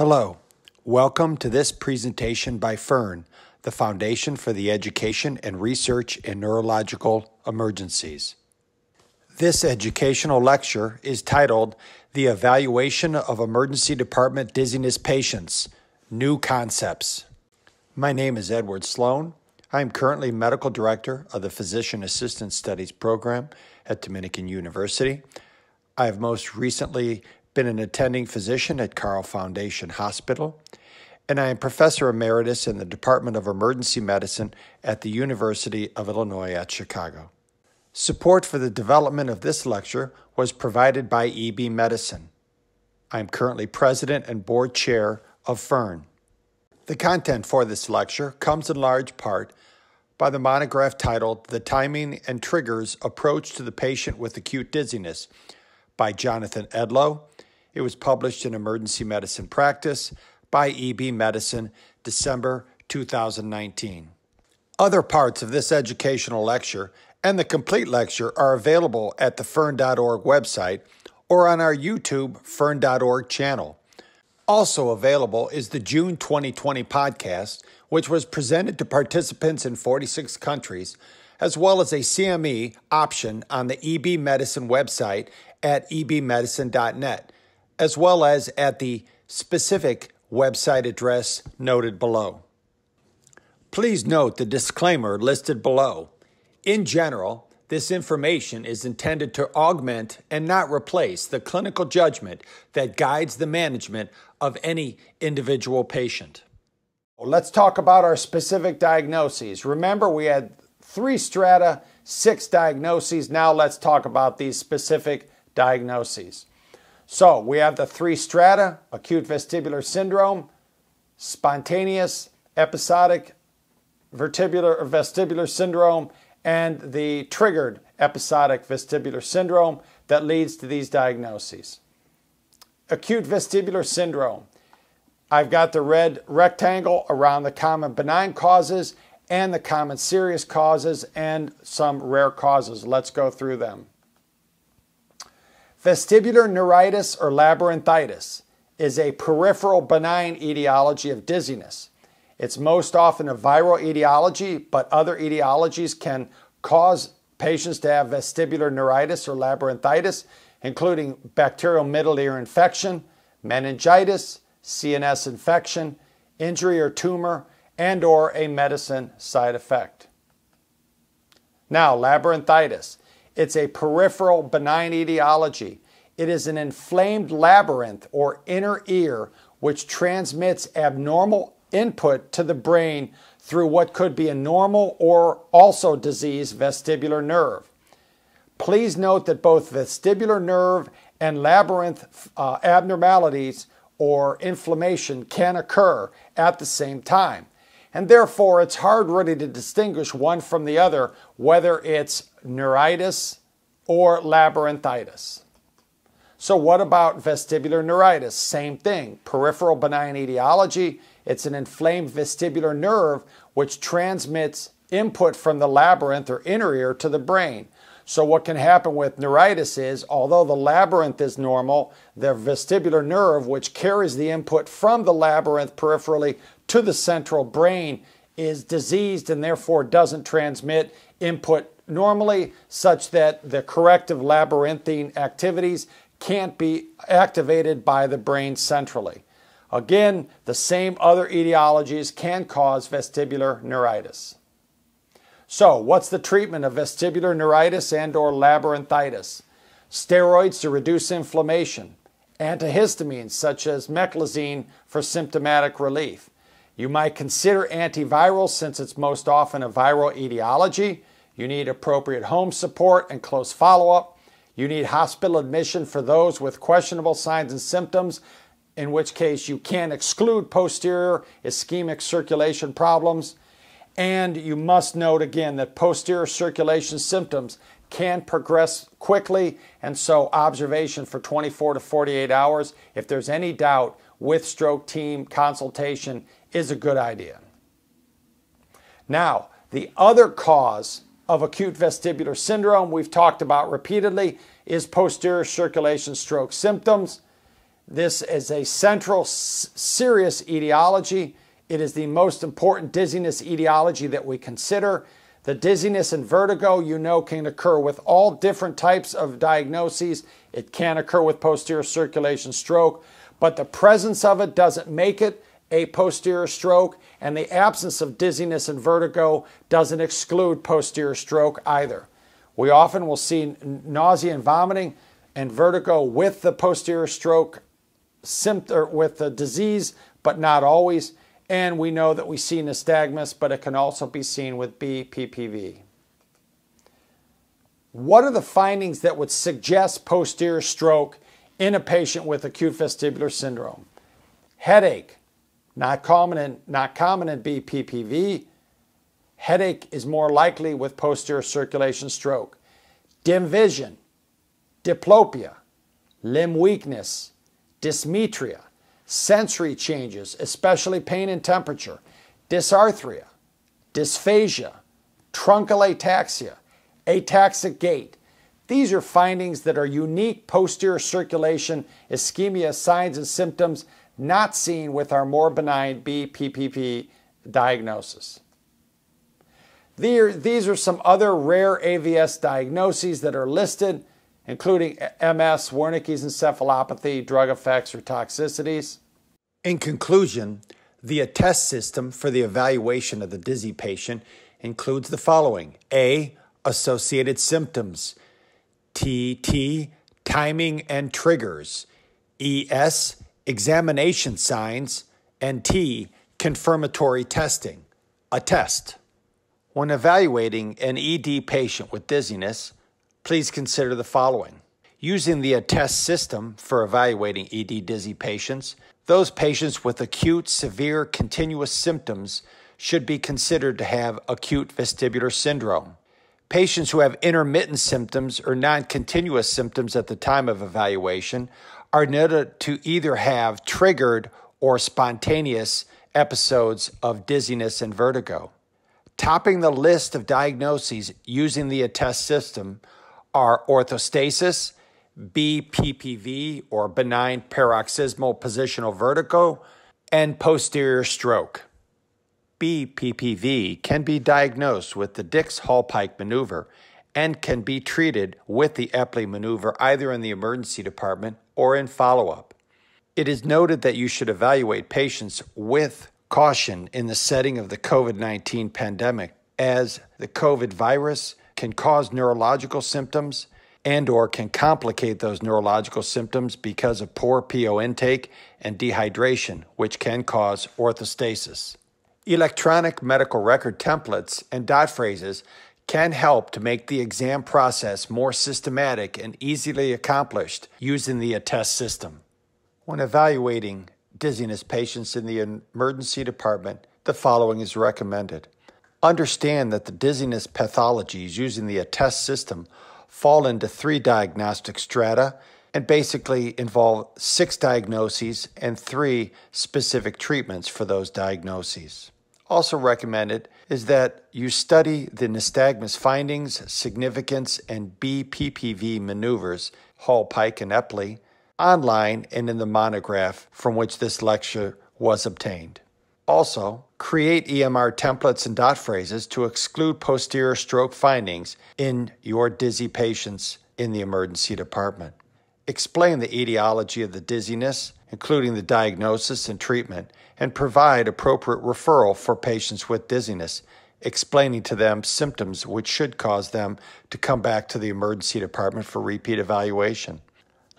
Hello, welcome to this presentation by FERNE, the Foundation for the Education and Research in Neurological Emergencies. This educational lecture is titled, The Evaluation of Emergency Department Dizziness Patients, New Concepts. My name is Edward Sloan. I am currently Medical Director of the Physician Assistant Studies Program at Dominican University. I have most recently been an attending physician at Carl Foundation Hospital, and I am Professor Emeritus in the Department of Emergency Medicine at the University of Illinois at Chicago. Support for the development of this lecture was provided by EB Medicine. I am currently President and Board Chair of FERNE. The content for this lecture comes in large part by the monograph titled The Timing and Triggers Approach to the Patient with Acute Dizziness by Jonathan Edlow. It was published in Emergency Medicine Practice by EB Medicine, December 2019. Other parts of this educational lecture and the complete lecture are available at the fern.org website or on our YouTube fern.org channel. Also available is the June 2020 podcast, which was presented to participants in 46 countries, as well as a CME option on the EB Medicine website at ebmedicine.net. as well as at the specific website address noted below. Please note the disclaimer listed below. In general, this information is intended to augment and not replace the clinical judgment that guides the management of any individual patient. Let's talk about our specific diagnoses. Remember, we had 3 strata, 6 diagnoses. Now let's talk about these specific diagnoses. So we have the 3 strata, acute vestibular syndrome, spontaneous episodic vertebral or vestibular syndrome, and the triggered episodic vestibular syndrome that leads to these diagnoses. Acute vestibular syndrome. I've got the red rectangle around the common benign causes and the common serious causes and some rare causes. Let's go through them. Vestibular neuritis or labyrinthitis is a peripheral benign etiology of dizziness. It's most often a viral etiology, but other etiologies can cause patients to have vestibular neuritis or labyrinthitis, including bacterial middle ear infection, meningitis, CNS infection, injury or tumor, and/or a medicine side effect. Now, labyrinthitis. It's a peripheral benign etiology. It is an inflamed labyrinth or inner ear which transmits abnormal input to the brain through what could be a normal or also diseased vestibular nerve. Please note that both vestibular nerve and labyrinth abnormalities or inflammation can occur at the same time. And therefore, it's hard really to distinguish one from the other, whether it's neuritis or labyrinthitis. So what about vestibular neuritis? Same thing, peripheral benign etiology. It's an inflamed vestibular nerve which transmits input from the labyrinth or inner ear to the brain. So what can happen with neuritis is, although the labyrinth is normal, the vestibular nerve, which carries the input from the labyrinth peripherally to the central brain, is diseased and therefore doesn't transmit input normally, such that the corrective labyrinthine activities can't be activated by the brain centrally. Again, the same other etiologies can cause vestibular neuritis. So what's the treatment of vestibular neuritis and/or labyrinthitis? Steroids to reduce inflammation, antihistamines such as meclizine for symptomatic relief. You might consider antivirals since it's most often a viral etiology. You need appropriate home support and close follow-up. You need hospital admission for those with questionable signs and symptoms, in which case you can exclude posterior ischemic circulation problems. And you must note again that posterior circulation symptoms can progress quickly, and so observation for 24 to 48 hours, if there's any doubt, with stroke team consultation is a good idea. Now, the other cause of acute vestibular syndrome we've talked about repeatedly is posterior circulation stroke symptoms. This is a central serious etiology. It is the most important dizziness etiology that we consider. The dizziness and vertigo, you know, can occur with all different types of diagnoses. It can occur with posterior circulation stroke, but the presence of it doesn't make it a posterior stroke, and the absence of dizziness and vertigo doesn't exclude posterior stroke either. We often will see nausea and vomiting and vertigo with the posterior stroke symptom or with the disease, but not always. And we know that we see nystagmus, but it can also be seen with BPPV. What are the findings that would suggest posterior stroke in a patient with acute vestibular syndrome? Headache, not common in BPPV. Headache is more likely with posterior circulation stroke. Dim vision, diplopia, limb weakness, dysmetria, sensory changes, especially pain and temperature, dysarthria, dysphagia, truncal ataxia, ataxic gait. These are findings that are unique posterior circulation ischemia signs and symptoms not seen with our more benign BPPV diagnosis. These are some other rare AVS diagnoses that are listed, including MS, Wernicke's encephalopathy, drug effects, or toxicities. In conclusion, the ATTEST system for the evaluation of the dizzy patient includes the following: A, associated symptoms; TT, timing and triggers; ES, examination signs; and T, confirmatory testing. ATTEST. When evaluating an ED patient with dizziness, please consider the following. Using the ATTEST system for evaluating ED dizzy patients, those patients with acute, severe, continuous symptoms should be considered to have acute vestibular syndrome. Patients who have intermittent symptoms or non-continuous symptoms at the time of evaluation are noted to either have triggered or spontaneous episodes of dizziness and vertigo. Topping the list of diagnoses using the ATTEST system are orthostasis, BPPV or benign paroxysmal positional vertigo, and posterior stroke. BPPV can be diagnosed with the Dix-Hallpike maneuver and can be treated with the Epley maneuver either in the emergency department or in follow-up. It is noted that you should evaluate patients with caution in the setting of the COVID-19 pandemic, as the COVID virus can cause neurological symptoms and/or can complicate those neurological symptoms because of poor PO intake and dehydration, which can cause orthostasis. Electronic medical record templates and dot phrases can help to make the exam process more systematic and easily accomplished using the ATTEST system. When evaluating dizziness patients in the emergency department, the following is recommended. Understand that the dizziness pathologies using the ATTEST system fall into 3 diagnostic strata and basically involve 6 diagnoses and 3 specific treatments for those diagnoses. Also recommended is that you study the nystagmus findings, significance, and BPPV maneuvers, Hallpike and Epley, online and in the monograph from which this lecture was obtained. Also, create EMR templates and dot phrases to exclude posterior stroke findings in your dizzy patients in the emergency department. Explain the etiology of the dizziness, including the diagnosis and treatment, and provide appropriate referral for patients with dizziness, explaining to them symptoms which should cause them to come back to the emergency department for repeat evaluation.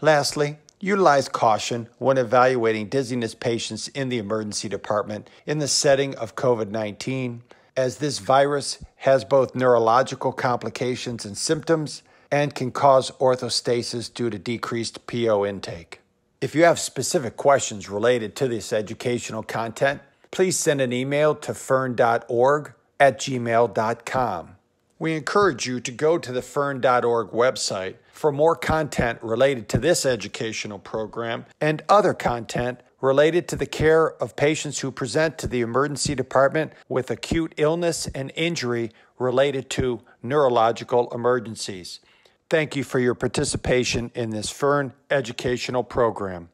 Lastly, utilize caution when evaluating dizziness patients in the emergency department in the setting of COVID-19, as this virus has both neurological complications and symptoms and can cause orthostasis due to decreased PO intake. If you have specific questions related to this educational content, please send an email to fern.org@gmail.com. We encourage you to go to the fern.org website for more content related to this educational program and other content related to the care of patients who present to the emergency department with acute illness and injury related to neurological emergencies. Thank you for your participation in this FERNE educational program.